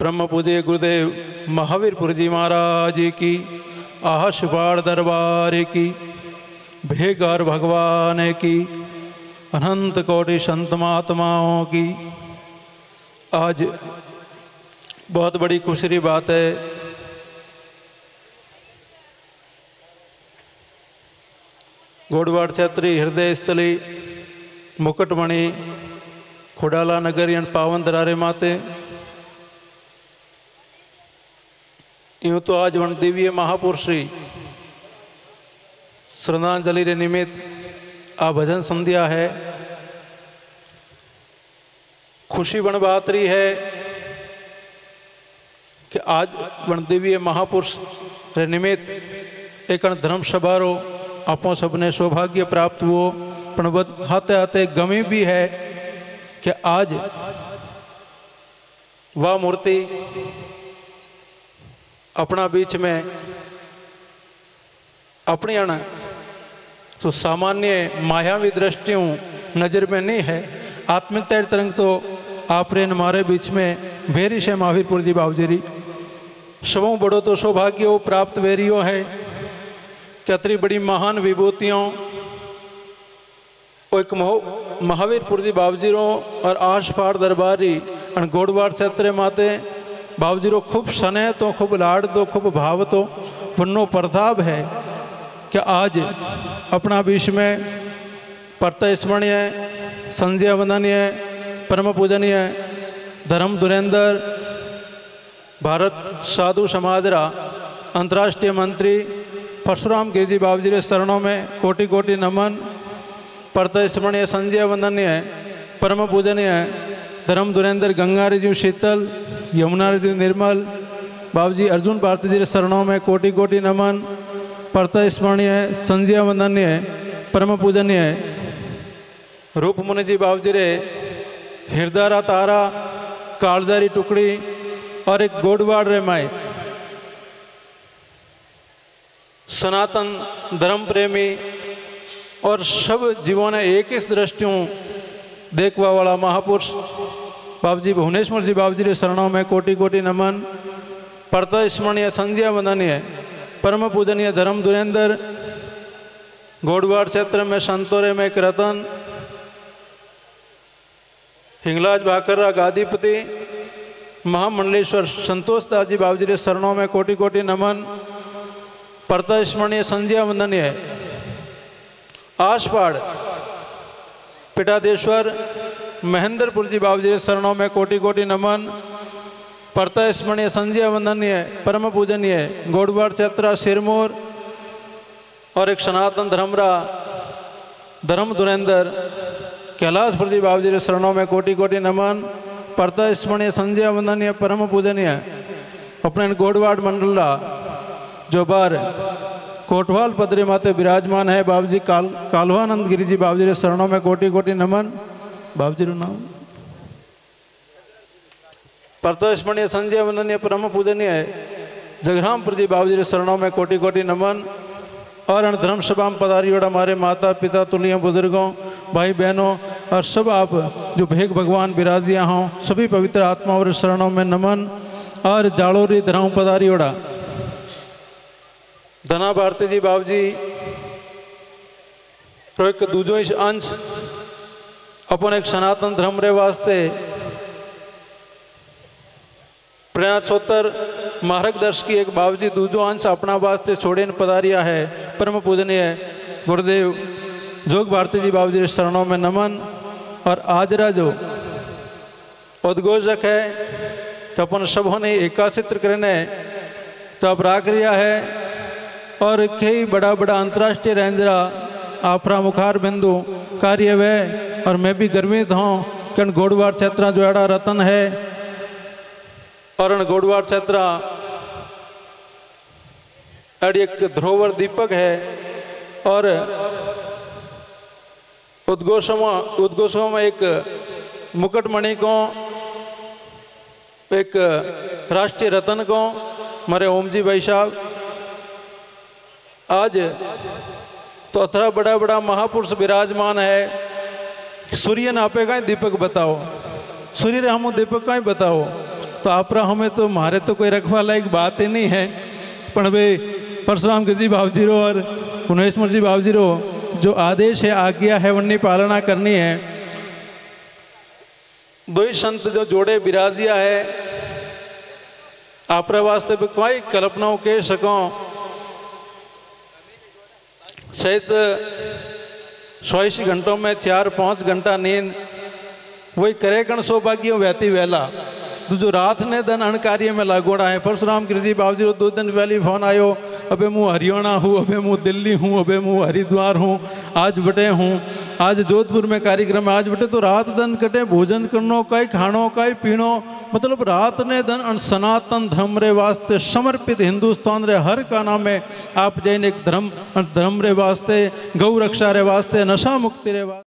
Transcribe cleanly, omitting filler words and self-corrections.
ब्रह्म पूज्य गुरुदेव महावीर पुरी जी महाराज की, आशबाड़ दरबार की, भेगार भगवान की, अनंत कोटि संत महात्माओं की। आज बहुत बड़ी खुशी की बात है, गोडवाड़ क्षेत्री हृदय स्थली मुकुटमणि खुडाला नगर एन पावन दरारे माते यूँ तो आज वन दिव्य महापुरुषी श्रद्धांजलि रे निमित्त आ भजन संध्या है। खुशी वन बात रही है कि आज वन दिव्य महापुरुष रे निमित्त एक धर्म सभारो आपों सबने सौभाग्य प्राप्त हुओ। पण हाथे हाथे गमी भी है कि आज वह मूर्ति अपना बीच में अपनी तो सामान्य मायावी दृष्टियों नज़र में नहीं है। आत्मिकता तरंग तो आपरे न मारे बीच में भेरी से महावीरपुर जी बावजेरी सबों बड़ो तो सौभाग्य प्राप्त वेरियो है। कतरी बड़ी महान विभूतियों और एक महावीर पुरी जी बावजीरों और आसपाड़ दरबारी और गोडवाड़ क्षेत्र माते बावजीरों खूब स्नेह तो खूब लाड़ तो खूब भाव तो वन्नो प्रताप है कि आज अपना बीच में परता स्मरणीय संजय वंदनीय परम पूजनीय धर्म धुरेंद्र भारत साधु समाजरा अंतर्राष्ट्रीय मंत्री परशुराम गिरिजी बाबूजी के शरणों में कोटि कोटि नमन। परतः स्मरणीय संजय वंदनीय परम पूजनीय धर्म धुरेंद्र गंगारी जी शीतल यमुनारी जी निर्मल बाबूजी अर्जुन भारती जी के शरणों में कोटि कोटि नमन। परतः स्मरणीय संजय वंदनीय परम पूजनीय रूप मुनि जी बाबूजी रे हृदयरा तारा कालजारी टुकड़ी और एक गोडवाड़ रे माई सनातन धर्म प्रेमी और सब जीवों ने एक ही दृष्टियों देखवा वाला महापुरुष बाबूजी भुवनेश्वर जी बाबूजी के शरणों में कोटि कोटि नमन। परतः स्मरणीय संध्या वंदनीय परम पूजनीय धर्म धुरेंद्र गोडवाड़ क्षेत्र में संतोरे में एक रतन हिंगलाज भाकररा गादीपति महामंडलेश्वर संतोष दास जी बाबूजी के शरणों में कोटि कोटि नमन। परतः स्मरणीय संजय वंदनीय आसपाड़ पिटादेश्वर महेंद्रपुर जी बाबूजी के शरणों में कोटि कोटि नमन। परतः स्मरणीय संजय वंदनीय परम पूजनीय गोडवाड़ क्षेत्र सिरमौर और एक सनातन धर्मरा धर्म धुरेंद्र कैलाशपुर जी बाबूजी के शरणों में कोटि कोटि नमन। परतः स्मरणीय संजय वंदनीय परम पूजनीय अपने गोडवाड़ मंडलरा जो बार कोटवाल पदरी माते विराजमान है बाबूजी कालवानंद गिरी जी बाबूजी के शरणों में कोटि कोटि नमन। बाबूजी रो नाम परतः स्मरणीय संजय वंदनीय परम पूजनीय जगरामपुर जी बाबूजी के शरणों में कोटि कोटि नमन। और अन धर्म सभा में पधारियोड़ा हमारे माता पिता तुलियों बुजुर्गों भाई बहनों और सब आप जो भेग भगवान विराजिया हों सभी पवित्र आत्माओं और शरणों में नमन। और जाड़ोरी धर्म पधारियोड़ा धना भारती जी बाबूजी तो एक दूजो अंश अपन एक सनातन धर्म रे वास्ते प्रणा छोतर मार्गदर्शकी एक बाबूजी दूजो अंश अपना वास्ते छोड़ेन पधारिया है परम पूजनीय गुरुदेव जोग भारती जी बाबूजी के शरणों में नमन। और आजरा जो उद्घोषक है तो अपन सबों ने एकाचित्र करने तो अब राख रिया है। और कई बड़ा बड़ा अंतर्राष्ट्रीय रेंजरा आपरा मुखार बिंदु कार्य वह और मैं भी गर्वित हूँ कि गोडवाड़ क्षेत्र जो अड़ा रतन है और गोडवाड़ क्षेत्र अड़ी एक ध्रोवर दीपक है। और उद्घोषों में एक मुकुटमणि को एक राष्ट्रीय रतन को मारे ओम जी भाई साहब आज तो अथरा बड़ा बड़ा महापुरुष विराजमान है। सूर्य ने आपेगा दीपक बताओ सूर्य रे हम दीपक का ही बताओ तो तो आप रहा हमें तो मारे तो कोई रखवा लायक बात ही नहीं है। पण वे परशुराम जी बाबजीरो और पुनेश्वर जी बाबजीरो जो आदेश है आज्ञा है वन्नी पालना करनी है। दो ही संत जो जोड़े बिराजिया है आप वास्ते भी कोई कल्पनाओं कह सको सहित 180 घंटों में 4-5 घंटा नींद वही करे कण सौभाग्य व्यती वेला दूजो रात ने दिन अण कार्य में लागोड़ा है। परशुराम कृति बाबजी रो 2 दिन पहले फोन आयो अबे मुँ हरियाणा हूँ, अबे मुँ दिल्ली हूँ, अबे मुँ हरिद्वार हूँ, आज बटे हूँ, आज जोधपुर में कार्यक्रम है, आज बटे। तो रात दिन कटे भोजन करनो काई खानो काई पीनो, मतलब रात ने दिन अन सनातन धर्म रे वास्ते समर्पित हिंदुस्तान रे हर काना में आप जैन एक धर्म रे वास्ते गौ रक्षा रे वास्ते नशा मुक्ति रे वास्ते।